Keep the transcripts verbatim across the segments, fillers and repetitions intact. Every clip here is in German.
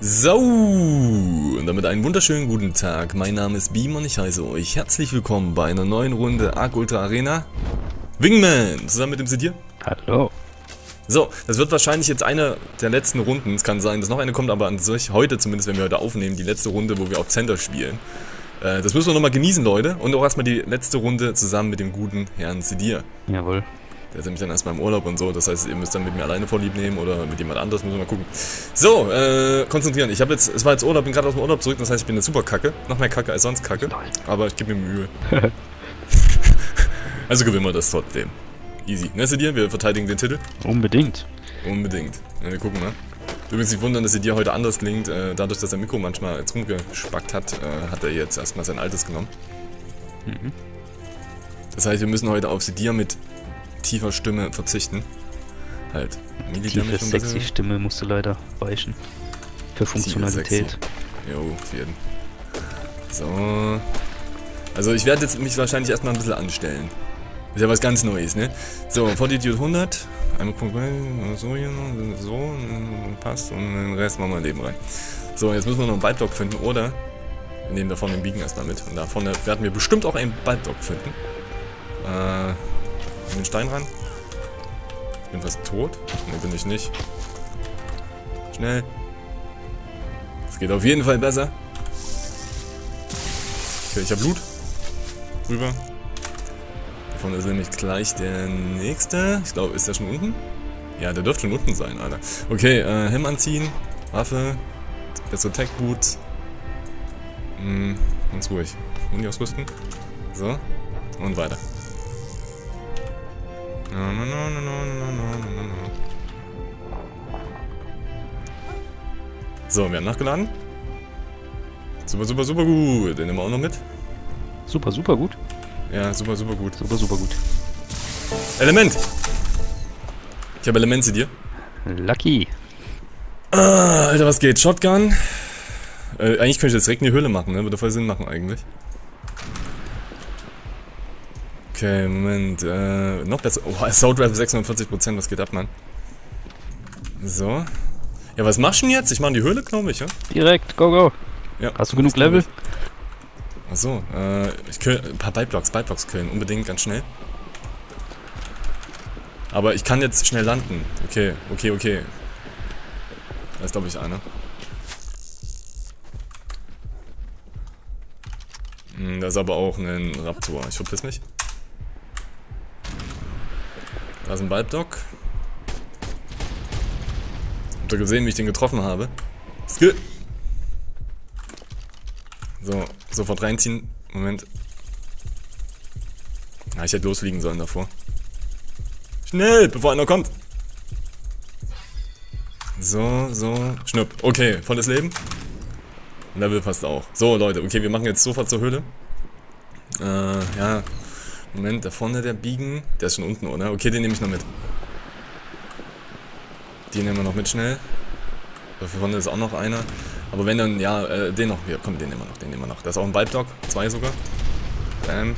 So, und damit einen wunderschönen guten Tag. Mein Name ist Beam und ich heiße euch herzlich willkommen bei einer neuen Runde Arc Ultra Arena Wingman, zusammen mit dem Xidir. Hallo. So, das wird wahrscheinlich jetzt eine der letzten Runden. Es kann sein, dass noch eine kommt, aber an sich heute zumindest, wenn wir heute aufnehmen, die letzte Runde, wo wir auf Center spielen. Äh, das müssen wir nochmal genießen, Leute. Und auch erstmal die letzte Runde zusammen mit dem guten Herrn Xidir. Jawohl. Der ist nämlich dann erstmal im Urlaub und so, das heißt, ihr müsst dann mit mir alleine Vorlieb nehmen oder mit jemand anderes, müssen wir mal gucken. So, äh, konzentrieren. Ich habe jetzt, es war jetzt Urlaub, bin gerade aus dem Urlaub zurück, das heißt, ich bin eine super Kacke. Noch mehr Kacke als sonst Kacke, aber ich gebe mir Mühe. Also gewinnen wir das trotzdem. Easy. Ne, Xidir? Wir verteidigen den Titel. Unbedingt. Unbedingt. Ja, wir gucken mal. Übrigens nicht wundern, dass Xidir heute anders klingt, äh, dadurch, dass er Mikro manchmal jetzt rumgespackt hat, äh, hat er jetzt erstmal sein altes genommen. Mhm. Das heißt, wir müssen heute auf Xidir mit tiefer Stimme verzichten. Halt. Tiefe, sexy Stimme musste leider weichen. Für Funktionalität. Jo, auf jeden. So. Also ich werde jetzt mich wahrscheinlich erstmal ein bisschen anstellen. Ist ja was ganz Neues, ne? So, Fortitude hundert. Einmal gucken, so, so, passt. Und den Rest machen wir Leben rein. So, jetzt müssen wir noch einen Baldock finden, oder? Wir nehmen da vorne den Biegen erstmal mit. Und da vorne werden wir bestimmt auch einen Baldock finden. Äh... den Stein ran. Ich bin fast tot. Ne, bin ich nicht. Schnell. Es geht auf jeden Fall besser. Okay, ich habe Blut. Rüber. Davon ist nämlich gleich der nächste. Ich glaube, ist der schon unten? Ja, der dürfte schon unten sein, Alter. Okay, äh, Helm anziehen. Waffe. Bessere Tech-Boots. Hm, ganz ruhig. Und die ausrüsten. So. Und weiter. No, no, no, no, no, no, no, no. So, wir haben nachgeladen. Super, super, super gut. Den nehmen wir auch noch mit. Super, super gut. Ja, super, super gut. Super, super gut. Element! Ich habe Elemente dir. Lucky. Ah, Alter, was geht? Shotgun. Äh, eigentlich könnte ich jetzt direkt in die Höhle machen, ne? Würde voll Sinn machen eigentlich. Okay, Moment, äh, noch besser. Oh, Assault Rifle sechsundvierzig Prozent, was geht ab, Mann? So. Ja, was machst du denn jetzt? Ich mach in die Höhle, glaube ich, ja? Direkt, go, go. Ja, hast du genug Level? Achso, äh, ich kill ein paar Byteblocks, Byteblocks killen, unbedingt, ganz schnell. Aber ich kann jetzt schnell landen. Okay, okay, okay. Da ist, glaube ich, einer. Hm, da ist aber auch ein Raptor. Ich verpiss mich. Da ist ein Baldock. Habt ihr gesehen, wie ich den getroffen habe? Skill! So, sofort reinziehen. Moment. Ah, ich hätte losfliegen sollen davor. Schnell, bevor einer kommt! So, so, schnupp. Okay, volles Leben. Level passt auch. So, Leute, okay, wir machen jetzt sofort zur Höhle. Äh, ja. Moment, da vorne der Biegen. Der ist schon unten, oder? Okay, den nehme ich noch mit. Den nehmen wir noch mit schnell. Da vorne ist auch noch einer. Aber wenn dann, ja, äh, den noch. Ja, komm, den nehmen wir noch, den nehmen wir noch. Da ist auch ein Baldock. Zwei sogar. Bam.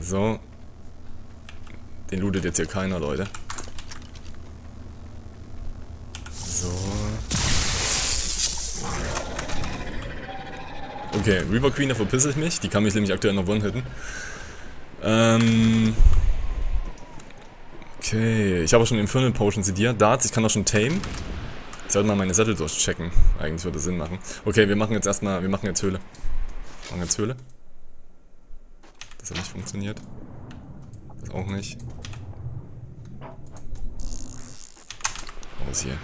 So. Den lootet jetzt hier keiner, Leute. So. Okay, Reaper Queen, da verpisse ich mich. Die kann mich nämlich aktuell noch one-hitten. Ähm. Okay, ich habe auch schon Infernal Potion Xidir. Darts, ich kann auch schon tame. Ich sollte mal meine Sättel durchchecken. Eigentlich würde das Sinn machen. Okay, wir machen jetzt erstmal. Wir machen jetzt Höhle. Wir machen jetzt Höhle. Das hat nicht funktioniert. Das auch nicht. Raus hier.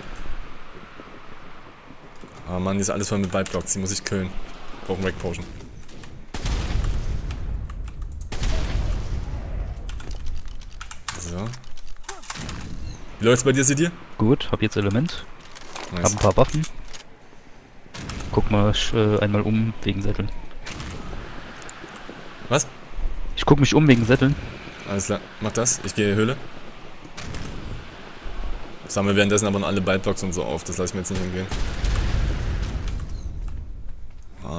Ah, Mann, die ist alles voll mit Byteblocks. Die muss ich killen. Ich brauche einen Wreck Potion. So. Wie läuft's bei dir, Xidir? Gut, hab jetzt Element. Nice. Hab ein paar Waffen. Guck mal äh, einmal um wegen Sätteln. Was? Ich guck mich um wegen Sätteln. Alles klar, mach das. Ich gehe Höhle. Sammle währenddessen aber noch alle Byteblocks und so auf. Das lasse ich mir jetzt nicht umgehen.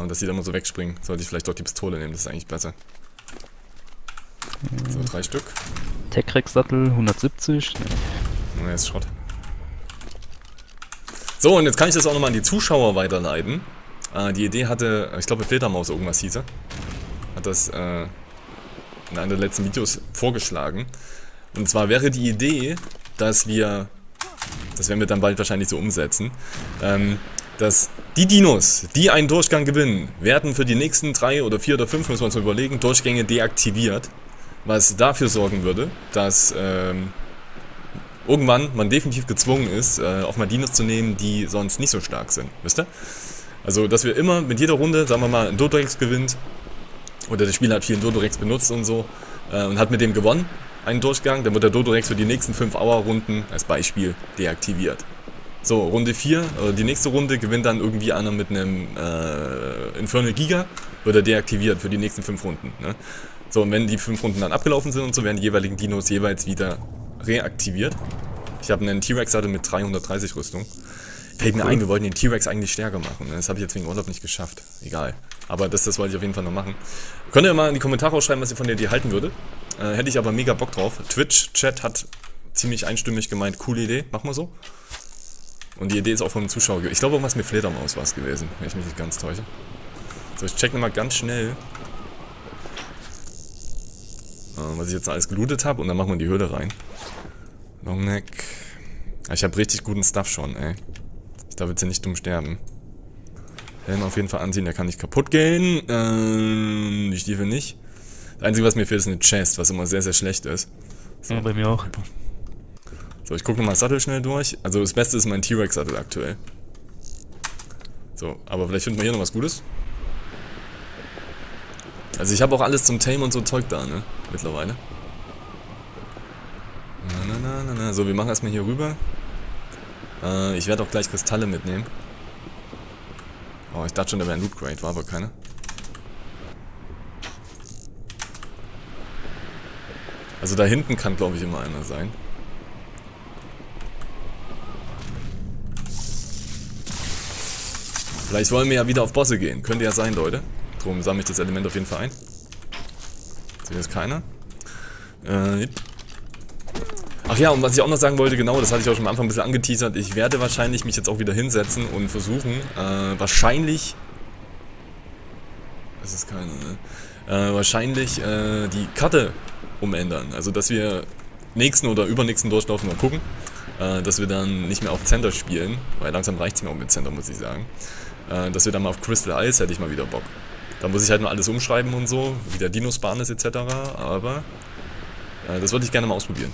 Dass die da immer so wegspringen. Sollte ich vielleicht doch die Pistole nehmen, das ist eigentlich besser. So, drei Stück. Tech-Rex Sattel, hundertsiebzig. Ne, ist Schrott. So, und jetzt kann ich das auch nochmal an die Zuschauer weiterleiten. Äh, die Idee hatte, ich glaube, Filtermaus irgendwas hieße. Hat das äh, in einem der letzten Videos vorgeschlagen. Und zwar wäre die Idee, dass wir, das werden wir dann bald wahrscheinlich so umsetzen, ähm, dass die Dinos, die einen Durchgang gewinnen, werden für die nächsten drei oder vier oder fünf, müssen wir uns mal überlegen, Durchgänge deaktiviert. Was dafür sorgen würde, dass ähm, irgendwann man definitiv gezwungen ist, äh, auch mal Dinos zu nehmen, die sonst nicht so stark sind. Wisst ihr? Also, dass wir immer mit jeder Runde, sagen wir mal, einen Dodorex gewinnt, oder der Spieler hat viel Dodorex benutzt und so, äh, und hat mit dem gewonnen, einen Durchgang, dann wird der Dodorex für die nächsten fünf Hour Runden als Beispiel deaktiviert. So, Runde vier, also die nächste Runde gewinnt dann irgendwie einer mit einem äh, Infernal Giga, wird er deaktiviert für die nächsten fünf Runden. Ne? So, und wenn die fünf Runden dann abgelaufen sind und so, werden die jeweiligen Dinos jeweils wieder reaktiviert. Ich habe einen T-Rex hatte mit dreihundertdreißig Rüstung. Fällt mir ein, wir wollten den T-Rex eigentlich stärker machen. Das habe ich jetzt wegen Urlaub nicht geschafft. Egal. Aber das, das wollte ich auf jeden Fall noch machen. Könnt ihr mal in die Kommentare auch schreiben, was ihr von der Idee halten würdet. Äh, hätte ich aber mega Bock drauf. Twitch-Chat hat ziemlich einstimmig gemeint, coole Idee, machen wir so. Und die Idee ist auch vom Zuschauer. Ich glaube, irgendwas mit Fledermaus war es gewesen, wenn ich mich nicht ganz täusche. So, ich check nochmal ganz schnell, was ich jetzt alles gelootet habe, und dann machen wir die Höhle rein. Longneck. Ich habe richtig guten Stuff schon, ey. Ich darf jetzt hier nicht dumm sterben. Helm auf jeden Fall anziehen, der kann nicht kaputt gehen. Ähm, die Stiefel nicht. Das Einzige, was mir fehlt, ist eine Chest, was immer sehr, sehr schlecht ist. So. Ja, bei mir auch. So, ich gucke nochmal Sattel schnell durch. Also das Beste ist mein T-Rex-Sattel aktuell. So, aber vielleicht finden wir hier noch was Gutes. Also ich habe auch alles zum Tame und so Zeug da, ne? Mittlerweile. Na, na, na, na. So, wir machen erstmal hier rüber. Äh, ich werde auch gleich Kristalle mitnehmen. Oh, ich dachte schon, da wäre ein Loot Crate, war aber keine. Also da hinten kann, glaube ich, immer einer sein. Vielleicht wollen wir ja wieder auf Bosse gehen. Könnte ja sein, Leute. Drum sammle ich das Element auf jeden Fall ein. Seht ihr, ist keiner. Äh, Ach ja, und was ich auch noch sagen wollte, genau, das hatte ich auch schon am Anfang ein bisschen angeteasert. Ich werde wahrscheinlich mich jetzt auch wieder hinsetzen und versuchen, äh, wahrscheinlich... Das ist keiner, ne? Äh, wahrscheinlich äh, die Karte umändern. Also, dass wir nächsten oder übernächsten Durchlauf mal gucken. Äh, dass wir dann nicht mehr auf Center spielen, weil langsam reicht es mir auch mit Center, muss ich sagen. Äh, dass wir dann mal auf Crystal Ice, hätte ich mal wieder Bock. Da muss ich halt mal alles umschreiben und so, wie der Dinospan ist et cetera. Aber äh, das würde ich gerne mal ausprobieren.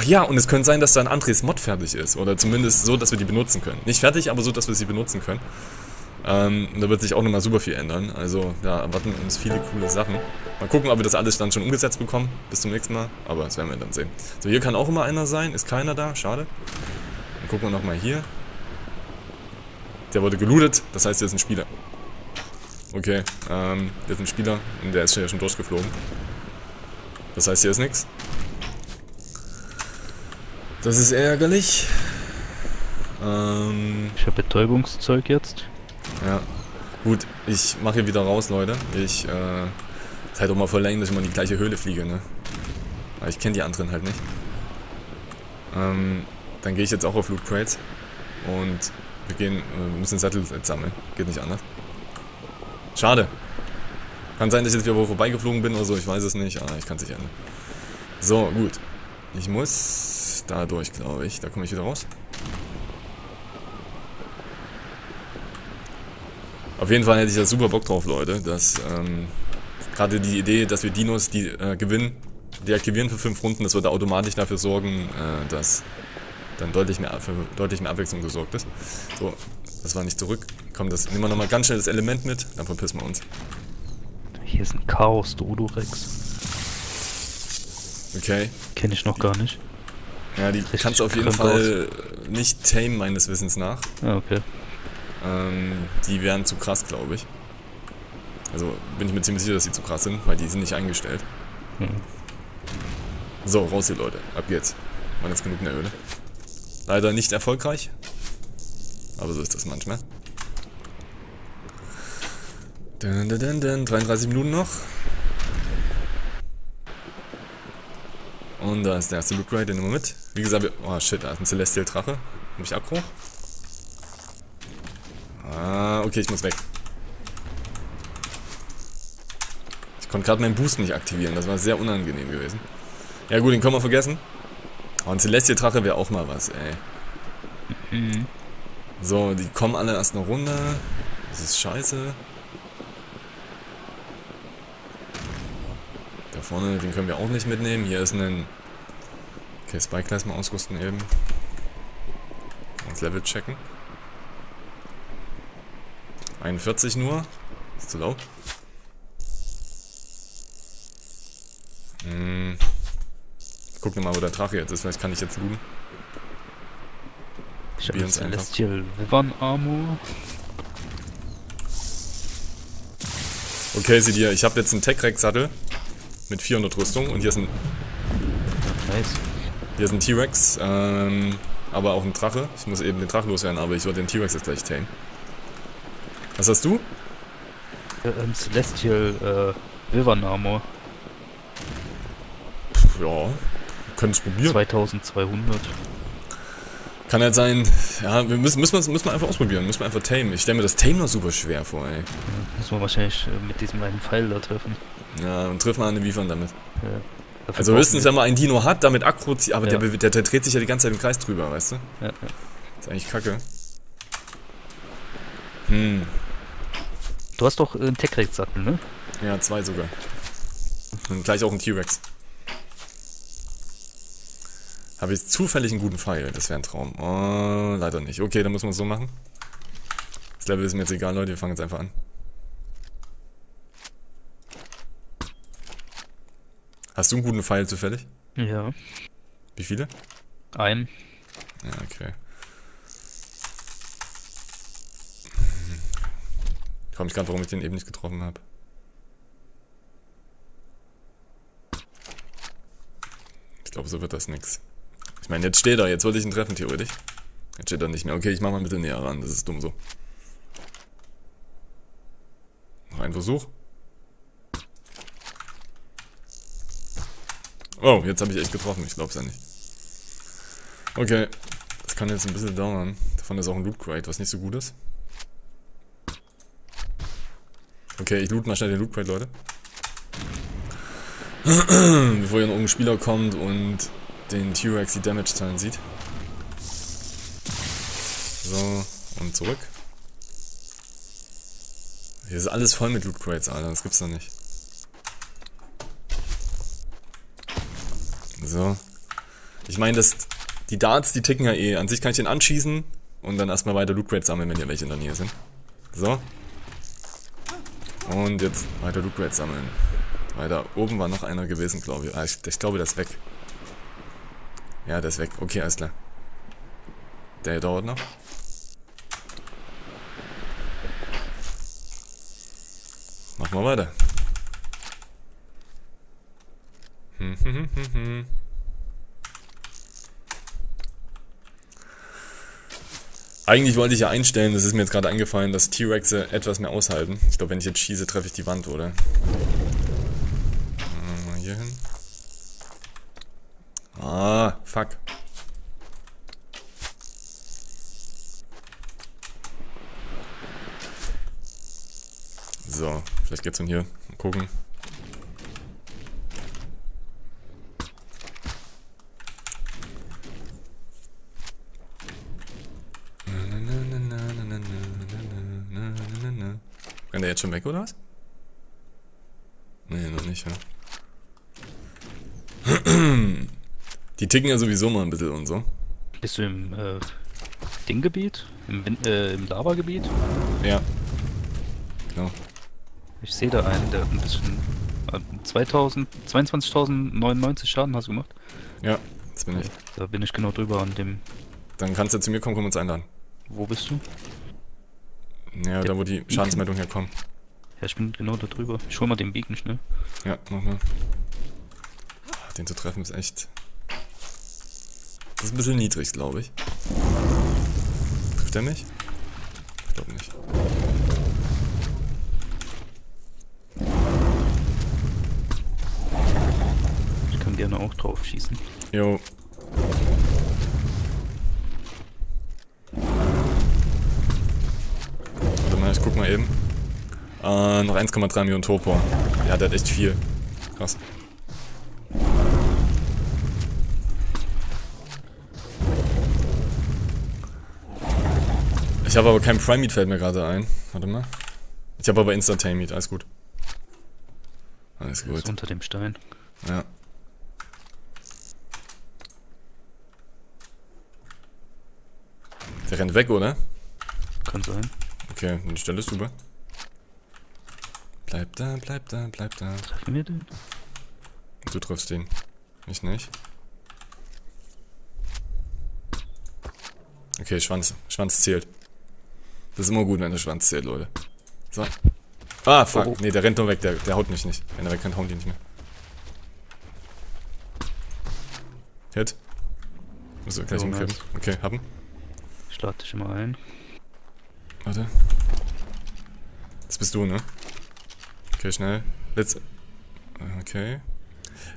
Ach ja, und es könnte sein, dass dann Andres Mod fertig ist. Oder zumindest so, dass wir die benutzen können. Nicht fertig, aber so, dass wir sie benutzen können. Ähm, da wird sich auch nochmal super viel ändern. Also da erwarten uns viele coole Sachen. Mal gucken, ob wir das alles dann schon umgesetzt bekommen. Bis zum nächsten Mal. Aber das werden wir dann sehen. So, hier kann auch immer einer sein. Ist keiner da. Schade. Dann gucken wir nochmal hier. Der wurde gelootet, das heißt, hier ist ein Spieler. Okay, ähm, hier ist ein Spieler und der ist ja schon durchgeflogen. Das heißt, hier ist nichts. Das ist ärgerlich. Ähm, ich habe Betäubungszeug jetzt. Ja, gut, ich mache hier wieder raus, Leute. Ich, äh, ist halt auch mal voll lang, dass ich mal in die gleiche Höhle fliege, ne? Aber ich kenne die anderen halt nicht. Ähm, dann gehe ich jetzt auch auf Loot Crates und... Wir gehen, wir müssen den Sattel jetzt sammeln. Geht nicht anders. Schade. Kann sein, dass ich jetzt wieder wo vorbeigeflogen bin oder so. Ich weiß es nicht. Ah, ich kann es nicht ändern. So, gut. Ich muss da durch, glaube ich. Da komme ich wieder raus. Auf jeden Fall hätte ich da super Bock drauf, Leute. Dass, ähm, gerade die Idee, dass wir Dinos, die äh, gewinnen, deaktivieren für fünf Runden, das würde automatisch dafür sorgen, äh, dass... dann deutlich mehr, für deutlich mehr Abwechslung gesorgt ist. So, das war nicht zurück. Komm, das nehmen wir nochmal ganz schnell das Element mit, dann verpissen wir uns. Hier ist ein Chaos, Dodorex. Okay. Kenne ich noch gar nicht. Ja, die Richtig kannst du auf jeden Fall aus. Nicht tame, meines Wissens nach. Ah, okay. Ähm, die wären zu krass, glaube ich. Also bin ich mir ziemlich sicher, dass die zu krass sind, weil die sind nicht eingestellt. Hm. So, raus hier, Leute. Ab geht's. Waren jetzt genug in der Höhle. Leider nicht erfolgreich. Aber so ist das manchmal. Dun, dun, dun, dun. dreiunddreißig Minuten noch. Und da ist der erste Loot Ride, den nehmen wir mit. Wie gesagt, wir, oh shit, da ist ein Celestial Drache. Hab ich Aggro? Ah, okay, ich muss weg. Ich konnte gerade meinen Boost nicht aktivieren, das war sehr unangenehm gewesen. Ja gut, den können wir vergessen. Oh, ein Celestial Drache wäre auch mal was, ey. Mhm. So, die kommen alle erst eine Runde. Das ist scheiße. Da vorne, den können wir auch nicht mitnehmen. Hier ist ein... Okay, Spike lassen wir ausrüsten eben. Das Level checken. einundvierzig nur. Ist zu laut. Hm. Guck nochmal, wo der Drache jetzt ist. Vielleicht kann ich jetzt looten. Ich habe Celestial Wyvern Armor. Okay, seht ihr, ich habe jetzt einen Tech-Rex Sattel mit vierhundert Rüstung und hier ist ein... Nice. Hier ist ein T-Rex, ähm, aber auch ein Drache. Ich muss eben den Drachen loswerden, aber ich werde den T-Rex jetzt gleich tamen. Was hast du? Äh, ein Celestial äh, Wyvern Armor. Pff, ja, können es probieren. zweitausendzweihundert. Kann halt sein, ja, wir müssen, müssen, wir, müssen wir einfach ausprobieren, müssen wir einfach tamen. Ich stelle mir das Tamen noch super schwer vor, ey. Ja, müssen wir wahrscheinlich mit diesem einen Pfeil da treffen. Ja, und triff mal einen Wiefern damit. Ja, also höchstens, wenn man einen Dino hat, damit Aggro zieht, aber ja. der, der, der dreht sich ja die ganze Zeit im Kreis drüber, weißt du? Ja, ja. Ist eigentlich kacke. Hm. Du hast doch einen Tech-Rex-Sattel, ne? Ja, zwei sogar. Und gleich auch einen T-Rex. Habe ich zufällig einen guten Pfeil? Das wäre ein Traum. Oh, leider nicht. Okay, dann müssen wir es so machen. Das Level ist mir jetzt egal, Leute. Wir fangen jetzt einfach an. Hast du einen guten Pfeil zufällig? Ja. Wie viele? Ein. Ja, okay. Ich frage mich gerade, warum ich den eben nicht getroffen habe. Ich glaube, so wird das nix. Ich meine, jetzt steht er, jetzt wollte ich ihn treffen, theoretisch. Jetzt steht er nicht mehr. Okay, ich mache mal ein bisschen näher ran, das ist dumm so. Noch ein Versuch. Oh, jetzt habe ich echt getroffen, ich glaub's ja nicht. Okay, das kann jetzt ein bisschen dauern. Davon ist auch ein Loot Crate, was nicht so gut ist. Okay, ich loot mal schnell den Loot Crate, Leute. Bevor hier noch irgendein Spieler kommt und den T-Rex die Damage-Zahlen sieht. So, und zurück. Hier ist alles voll mit Loot Crates, Alter, das gibt's doch nicht. So. Ich meine, die Darts, die ticken ja eh. An sich kann ich den anschießen und dann erstmal weiter Loot Crates sammeln, wenn hier welche in der Nähe sind. So. Und jetzt weiter Loot Crates sammeln. Weil da oben war noch einer gewesen, glaube ich. Ah, ich, ich glaube, der ist weg. Ja, der ist weg. Okay, alles klar. Der hier dauert noch. Machen wir weiter. Hm, hm, hm, hm, hm. Eigentlich wollte ich ja einstellen, das ist mir jetzt gerade eingefallen, dass T-Rex etwas mehr aushalten. Ich glaube, wenn ich jetzt schieße, treffe ich die Wand, oder? Mal hier hin. Ah, fuck. So, vielleicht geht's von hier. Mal gucken. Rennt der jetzt schon weg, oder was? Nee, noch nicht, ja. Die ticken ja sowieso mal ein bisschen und so. Bist du im äh, Dinggebiet? Im, äh, im Lavagebiet? Ja. Genau. Ich sehe da einen, der ein bisschen. Äh, zweiundzwanzigtausendneunundneunzig Schaden hast du gemacht. Ja, das bin ich. Da bin ich genau drüber an dem. Dann kannst du zu mir kommen, komm uns einladen. Wo bist du? Ja, der da wo die Schadensmeldung herkommt. Ja, ich bin genau da drüber. Ich hol mal den Beacon schnell. Ja, nochmal. Den zu treffen ist echt. Das ist ein bisschen niedrig, glaube ich. Trifft er mich? Ich glaube nicht. Ich kann gerne auch drauf schießen. Jo. Warte mal, ich guck mal eben. Äh, noch eins Komma drei Millionen Torpor. Ja, der hat echt viel. Krass. Ich habe aber kein Prime Meat, fällt mir gerade ein. Warte mal. Ich habe aber Instantain Meat, alles gut. Alles gut. Ist unter dem Stein. Ja. Der rennt weg, oder? Kann sein. Okay, dann stell es drüber. Bleib da, bleib da, bleib da. Treffen wir den? Du triffst den. Ich nicht. Okay, Schwanz. Schwanz zählt. Das ist immer gut, wenn der Schwanz zählt, Leute. So. Ah, fuck. Oh, oh. Nee, der rennt nur weg. Der, der haut mich nicht. Wenn er weg kann, hauen die nicht mehr. Hit. Muss gleich umkippen. Okay, haben. Ich schlag dich immer ein. Warte. Das bist du, ne? Okay, schnell. Let's... Okay.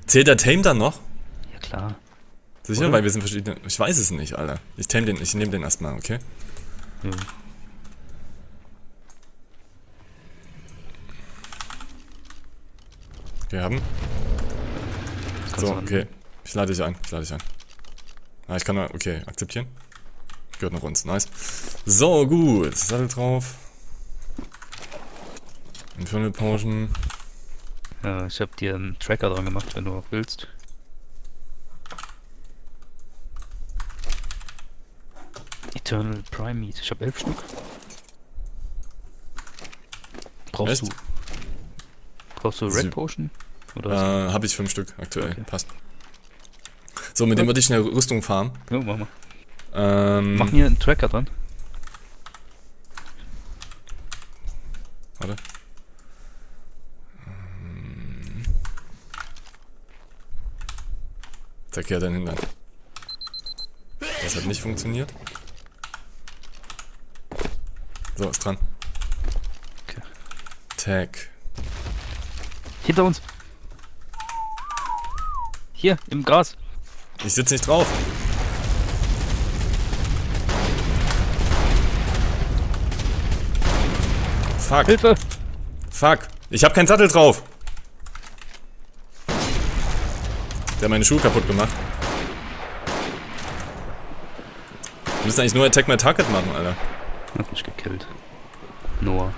Zählt der Tame dann noch? Ja, klar. Sicher? Oder? Weil wir sind verschiedene... Ich weiß es nicht, Alter. Ich tame den... Ich nehme den erstmal, okay? Ja. Wir haben. So, okay. Ich lade dich ein. Ich lade dich ein. Ah, ich kann nur. Okay, akzeptieren. Gehört noch uns. Nice. So, gut. Sattel drauf. Infernal Potion. Ja, ich habe dir einen Tracker dran gemacht, wenn du auch willst. Eternal Prime Meat. Ich habe elf Stück. Brauchst Echt? du? Brauchst du Red Potion? Oder äh, hab ich fünf Stück aktuell, okay. Passt. So, mit okay. dem würde ich schnell Rüstung farmen. Ja, mach mal. Ähm, mach mir einen Tracker dran. Warte. Ähm. Zack, ja, dann hindern. Das hat nicht funktioniert. So, ist dran. Okay. Tag. Hinter uns! Hier, im Gras! Ich sitze nicht drauf! Fuck! Hilfe! Fuck! Ich hab keinen Sattel drauf! Der hat meine Schuhe kaputt gemacht. Wir müssen eigentlich nur Attack My Target machen, Alter. Hat mich gekillt. Noah.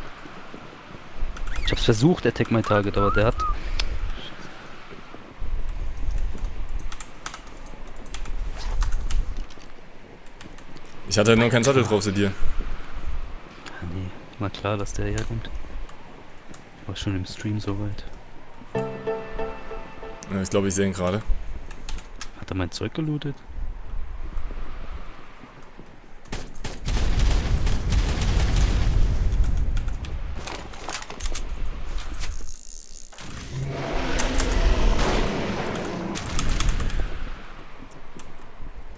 Ich hab's versucht, Attack My Target, aber der hat... Ich hatte noch keinen Sattel drauf zu dir. Ah nee, war klar, dass der herkommt. War schon im Stream soweit. Ja, ich glaube, ich sehe ihn gerade. Hat er mein Zeug gelootet?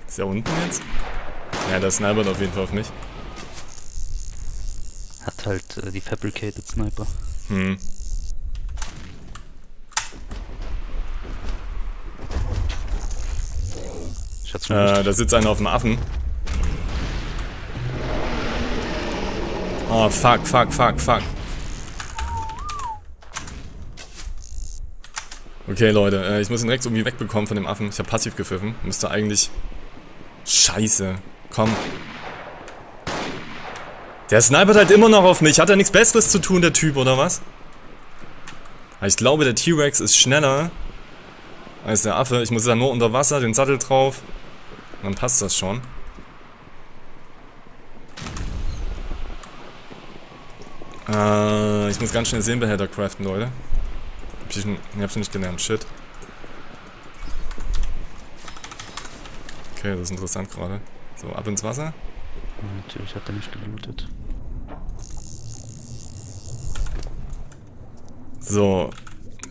Ist der unten jetzt? Ja, der snipert auf jeden Fall auf mich. Hat halt äh, die Fabricated Sniper. Hm. Ich hat's schon äh, da sitzt einer auf dem Affen. Oh, fuck, fuck, fuck, fuck. Okay, Leute, äh, ich muss ihn direkt irgendwie wegbekommen von dem Affen. Ich habe passiv gepfiffen. Müsste eigentlich... Scheiße, komm. Der snipert halt immer noch auf mich. Hat er nichts Besseres zu tun, der Typ, oder was? Ich glaube, der T-Rex ist schneller als der Affe. Ich muss da nur unter Wasser, den Sattel drauf. Dann passt das schon. Äh, ich muss ganz schnell Seenbehälter craften, Leute. Ich hab's nicht gelernt, shit. Okay, das ist interessant gerade. So, ab ins Wasser. Natürlich hat er nicht gelootet. So.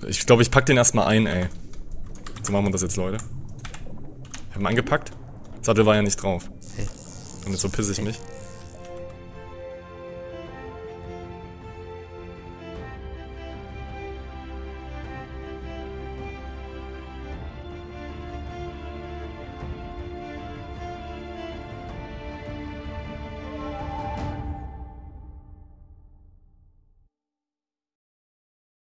Ich glaube, ich pack den erstmal ein, ey. So machen wir das jetzt, Leute. Haben wir angepackt? Sattel war ja nicht drauf. Hey. Und jetzt so pisse ich hey. mich.